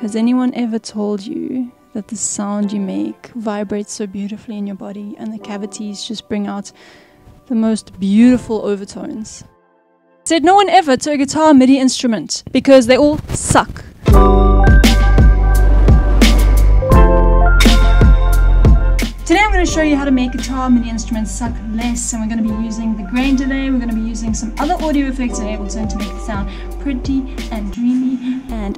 Has anyone ever told you that the sound you make vibrates so beautifully in your body and the cavities just bring out the most beautiful overtones? Said no one ever to a guitar MIDI instrument because they all suck. Today I'm going to show you how to make guitar MIDI instruments suck less, and we're going to be using the grain delay, we're going to be using some other audio effects in Ableton to make it sound pretty and dreamy and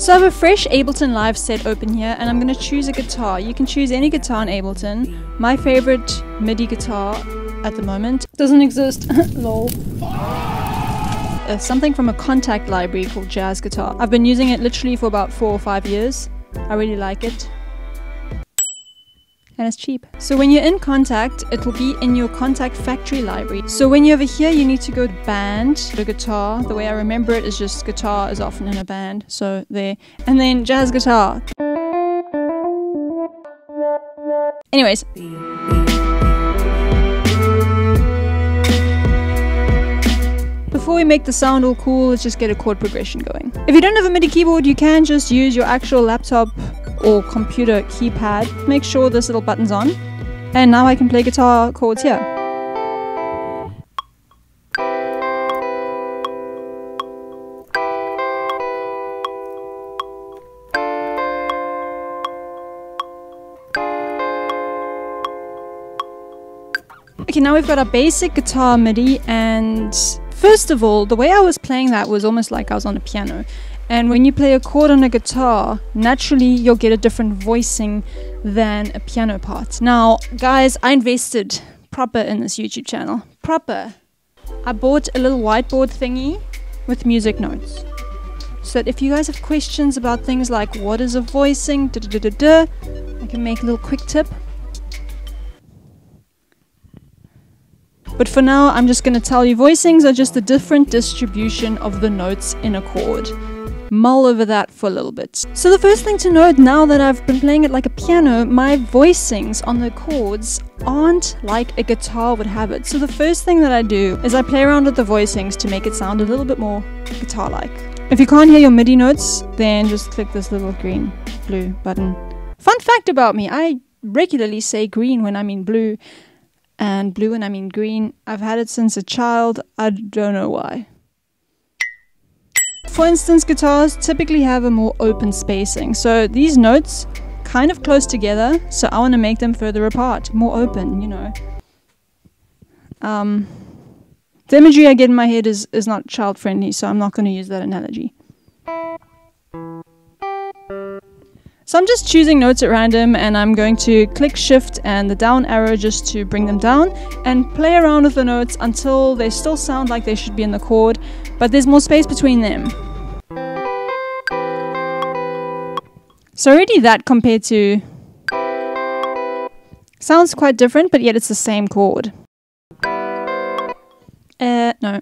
So I have a fresh Ableton Live set open here, and I'm going to choose a guitar. You can choose any guitar in Ableton. My favorite MIDI guitar at the moment doesn't exist. Lol. Something from a Kontakt library called Jazz Guitar. I've been using it literally for about 4 or 5 years. I really like it. And it's cheap. So when you're in Kontakt, it will be in your Kontakt factory library. So when you're over here, you need to go to band, the guitar. The way I remember it is just guitar is often in a band, so there. And then Jazz Guitar. Anyways. Before we make the sound all cool, let's just get a chord progression going. If you don't have a MIDI keyboard, you can just use your actual laptop or computer keypad. Make sure this little button's on, and now I can play guitar chords here. Okay, now we've got our basic guitar MIDI, and first of all, the way I was playing that was almost like I was on a piano. And when you play a chord on a guitar, naturally you'll get a different voicing than a piano part. Now, guys, I invested proper in this YouTube channel. Proper. I bought a little whiteboard thingy with music notes, so that if you guys have questions about things like what is a voicing, I can make a little quick tip. But for now, I'm just going to tell you voicings are just the different distribution of the notes in a chord. Mull over that for a little bit. So the first thing to note, now that I've been playing it like a piano, my voicings on the chords aren't like a guitar would have it. So the first thing that I do is I play around with the voicings to make it sound a little bit more guitar-like. If you can't hear your MIDI notes, then just click this little green, blue button. Fun fact about me, I regularly say green when I mean blue, and blue when I mean green. I've had it since a child, I don't know why. For instance, guitars typically have a more open spacing, so these notes kind of close together, so I want to make them further apart, more open, you know. The imagery I get in my head is not child-friendly, so I'm not going to use that analogy. So I'm just choosing notes at random, and I'm going to click shift and the down arrow just to bring them down and play around with the notes until they still sound like they should be in the chord, but there's more space between them. So already that compared to sounds quite different, but yet it's the same chord. No.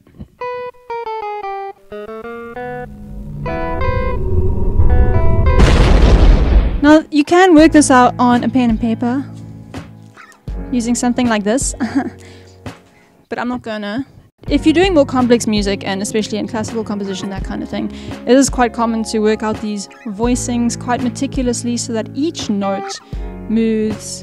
Now, you can work this out on a pen and paper using something like this, but I'm not gonna. If you're doing more complex music, and especially in classical composition, that kind of thing, it is quite common to work out these voicings quite meticulously so that each note moves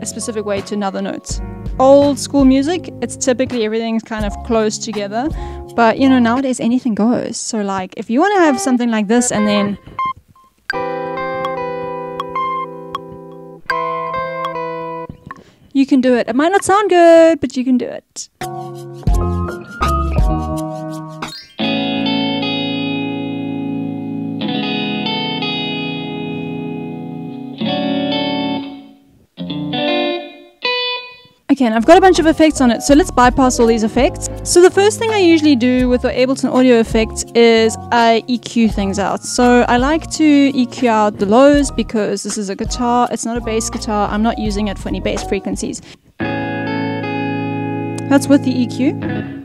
a specific way to another note. Old school music, it's typically everything's kind of close together, but you know, nowadays anything goes. So like, if you want to have something like this and then you can do it. It might not sound good, but you can do it. Okay, and I've got a bunch of effects on it, so let's bypass all these effects. So the first thing I usually do with the Ableton audio effects is I EQ things out. So I like to EQ out the lows because this is a guitar, it's not a bass guitar, I'm not using it for any bass frequencies. That's with the EQ.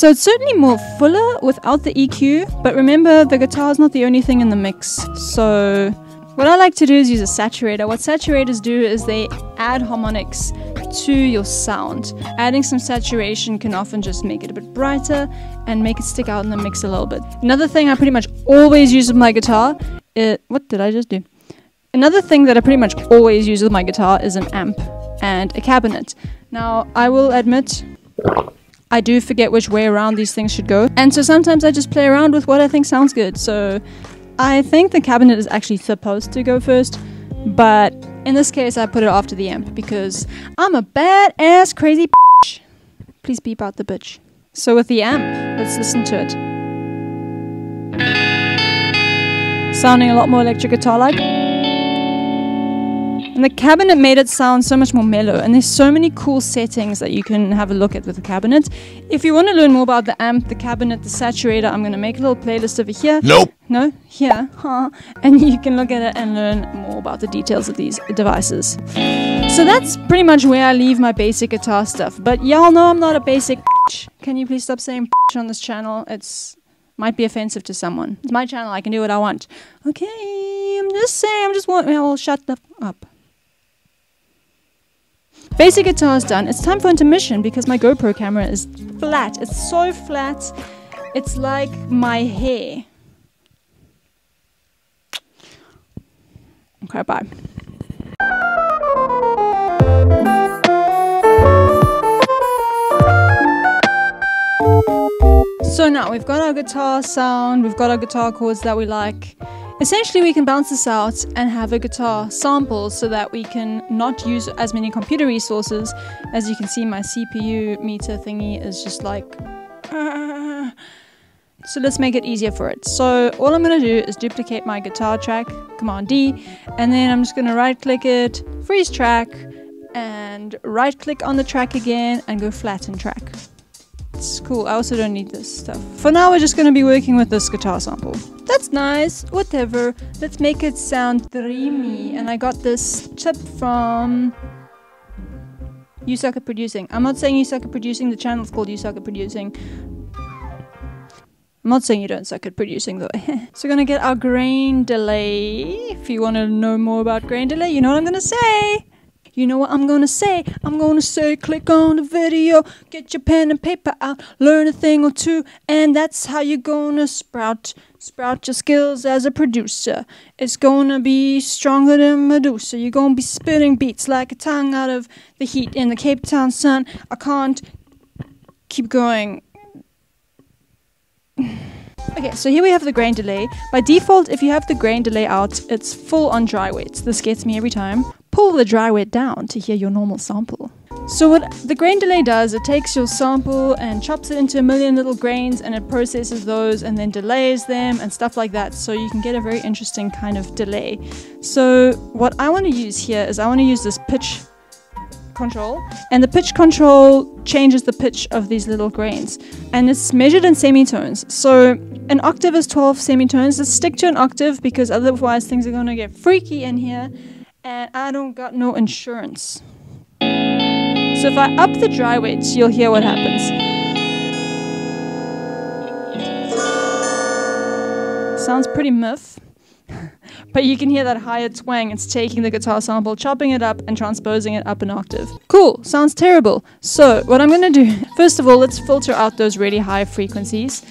So it's certainly more fuller without the EQ, but remember the guitar is not the only thing in the mix. So what I like to do is use a saturator. What saturators do is they add harmonics to your sound. Adding some saturation can often just make it a bit brighter and make it stick out in the mix a little bit. Another thing I pretty much always use with my guitar is... What did I just do? Another thing that I pretty much always use with my guitar is an amp and a cabinet. Now, I will admit, I do forget which way around these things should go. And so sometimes I just play around with what I think sounds good. So I think the cabinet is actually supposed to go first, but in this case I put it after the amp because I'm a badass crazy bitch. Please beep out the bitch. So with the amp, let's listen to it. Sounding a lot more electric guitar-like. And the cabinet made it sound so much more mellow, and there's so many cool settings that you can have a look at with the cabinet. If you want to learn more about the amp, the cabinet, the saturator, I'm going to make a little playlist over here. Nope. No, here. Huh. And you can look at it and learn more about the details of these devices. So that's pretty much where I leave my basic guitar stuff. But y'all know I'm not a basic bitch. Can you please stop saying bitch on this channel? It's... might be offensive to someone. It's my channel. I can do what I want. Okay, I'm just saying. I'm just want... well, shut the f up. Basic guitar is done. It's time for intermission because my GoPro camera is flat. It's so flat. It's like my hair. Okay, bye. So now we've got our guitar sound. We've got our guitar chords that we like. Essentially, we can bounce this out and have a guitar sample so that we can not use as many computer resources. As you can see, my CPU meter thingy is just like... So let's make it easier for it. So all I'm going to do is duplicate my guitar track, Command-D, and then I'm just going to right-click it, freeze track, and right-click on the track again and go flatten track. It's cool. I also don't need this stuff. For now, we're just going to be working with this guitar sample. That's nice, whatever. Let's make it sound dreamy. And I got this tip from You Suck at Producing. I'm not saying you suck at producing, the channel's called You Suck at Producing. I'm not saying you don't suck at producing though. So we're gonna get our grain delay. If you want to know more about grain delay, you know what I'm gonna say. You know what I'm gonna say? I'm gonna say click on the video, get your pen and paper out, learn a thing or two, and that's how you're gonna sprout your skills as a producer. It's gonna be stronger than Medusa. You're gonna be spitting beats like a tongue out of the heat in the Cape Town sun. I can't keep going. Okay, so here we have the grain delay. By default, if you have the grain delay out, it's full on dry weights. This gets me every time. Pull the dry weight down to hear your normal sample. So what the grain delay does, it takes your sample and chops it into a million little grains and it processes those and then delays them and stuff like that, so you can get a very interesting kind of delay. So what I want to use here is I want to use this pitch control, and the pitch control changes the pitch of these little grains, and it's measured in semitones. So an octave is 12 semitones. Let's stick to an octave because otherwise things are going to get freaky in here. And I don't got no insurance. So if I up the dry weights, you'll hear what happens. Sounds pretty miff. But you can hear that higher twang. It's taking the guitar sample, chopping it up, and transposing it up an octave. Cool, sounds terrible. So what I'm going to do, first of all, let's filter out those really high frequencies.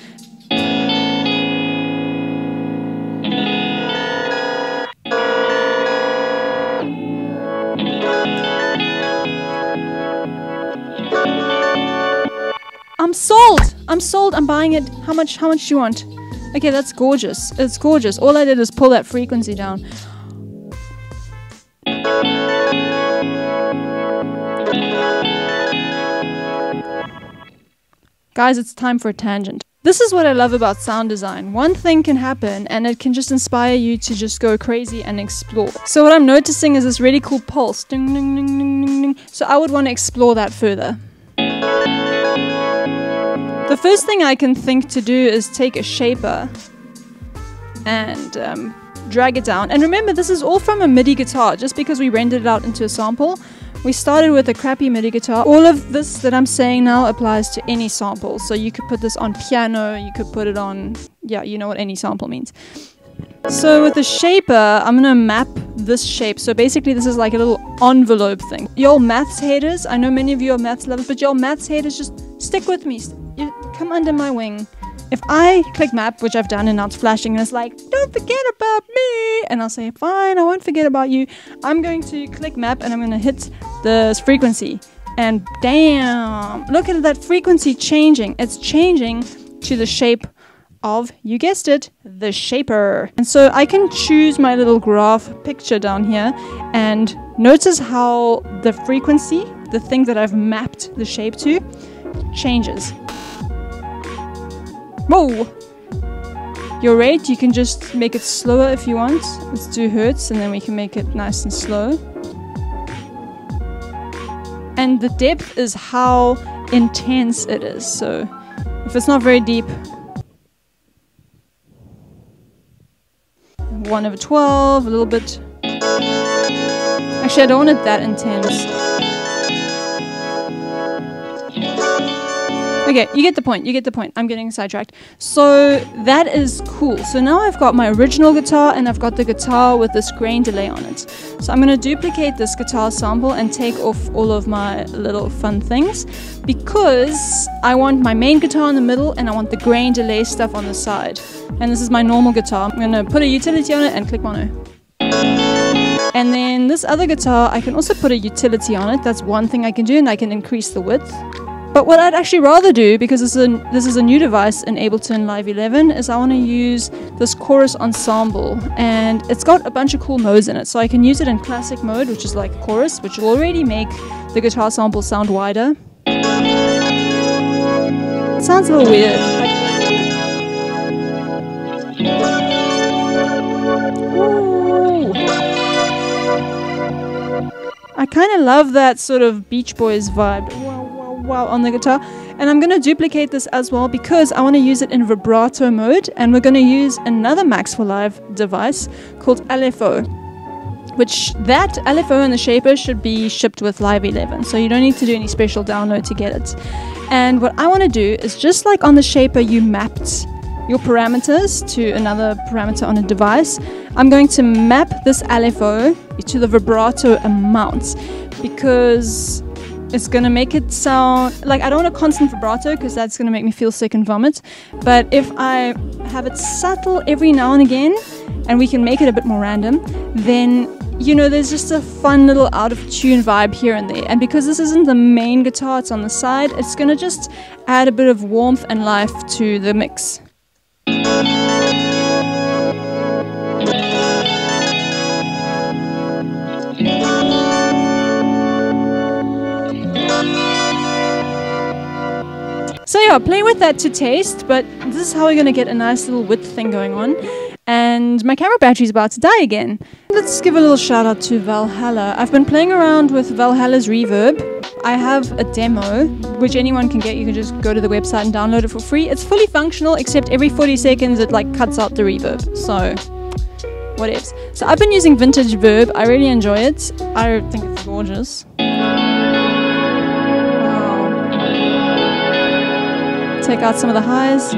I'm sold! I'm sold, I'm buying it. How much do you want? Okay, that's gorgeous. It's gorgeous. All I did is pull that frequency down. Guys, it's time for a tangent. This is what I love about sound design. One thing can happen and it can just inspire you to just go crazy and explore. So what I'm noticing is this really cool pulse. Ding, ding, ding, ding, ding, ding. So I would want to explore that further. The first thing I can think to do is take a shaper and drag it down. And remember, this is all from a MIDI guitar. Just because we rendered it out into a sample We started with a crappy MIDI guitar. All of this that I'm saying now applies to any sample. So you could put this on piano, you could put it on, yeah, you know what any sample means. So with the shaper, I'm gonna map this shape. So basically this is like a little envelope thing. Y'all maths haters, I know many of you are maths lovers, but y'all maths haters, just stick with me. You come under my wing. If I click map, which I've done, and now it's flashing and it's like, don't forget about me, and I'll say, fine, I won't forget about you. I'm going to click map and I'm going to hit this frequency, and damn, look at that frequency changing. It's changing to the shape of, you guessed it, the shaper. And so I can choose my little graph picture down here, and notice how the frequency, the thing that I've mapped the shape to, changes. Whoa! Your rate, you can just make it slower if you want. Let's do hertz, and then we can make it nice and slow. And the depth is how intense it is. So if it's not very deep, 1/12, a little bit. Actually, I don't want it that intense. Okay, you get the point, you get the point. I'm getting sidetracked. So that is cool. So now I've got my original guitar and I've got the guitar with this grain delay on it. So I'm gonna duplicate this guitar sample and take off all of my little fun things, because I want my main guitar in the middle and I want the grain delay stuff on the side. And this is my normal guitar. I'm gonna put a utility on it and click mono. And then this other guitar, I can also put a utility on it. That's one thing I can do, and I can increase the width. But what I'd actually rather do, because this is a new device in Ableton Live 11, is I want to use this chorus ensemble, and it's got a bunch of cool modes in it. So I can use it in classic mode, which is like chorus, which will already make the guitar sample sound wider. It sounds a little weird. I kind of love that sort of Beach Boys vibe. Wow, on the guitar. And I'm going to duplicate this as well, because I want to use it in vibrato mode, and we're going to use another Max for Live device called LFO, which that LFO and the shaper should be shipped with Live 11, so you don't need to do any special download to get it. And what I want to do is, just like on the shaper you mapped your parameters to another parameter on a device, I'm going to map this LFO to the vibrato amount, because it's going to make it sound like, I don't want a constant vibrato because that's going to make me feel sick and vomit. But if I have it subtle every now and again, and we can make it a bit more random, then, you know, there's just a fun little out of tune vibe here and there. And because this isn't the main guitar, it's on the side, it's going to just add a bit of warmth and life to the mix. So yeah, play with that to taste, but this is how we're going to get a nice little width thing going on. And my camera battery's about to die again. Let's give a little shout out to Valhalla. I've been playing around with Valhalla's reverb. I have a demo, which anyone can get. You can just go to the website and download it for free. It's fully functional, except every 40 seconds it like cuts out the reverb. So, whatevs. So I've been using Vintage Verb. I really enjoy it. I think it's gorgeous. Take out some of the highs.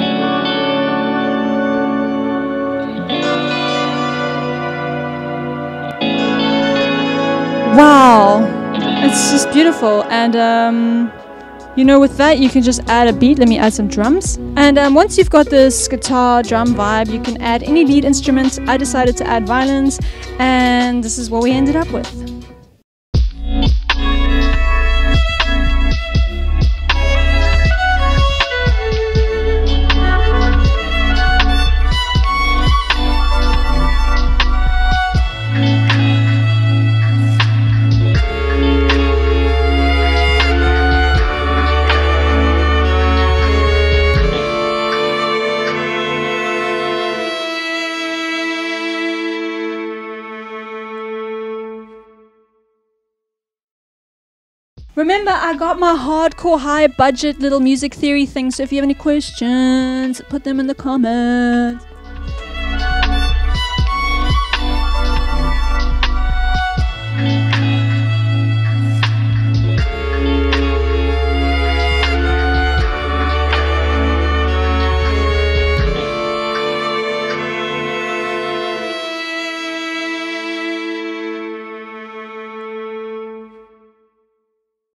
Wow, it's just beautiful. And you know, with that you can just add a beat. Let me add some drums. And once you've got this guitar drum vibe, you can add any lead instrument. I decided to add violins, and this is what we ended up with. Remember, I got my hardcore high budget little music theory thing, so if you have any questions, put them in the comments.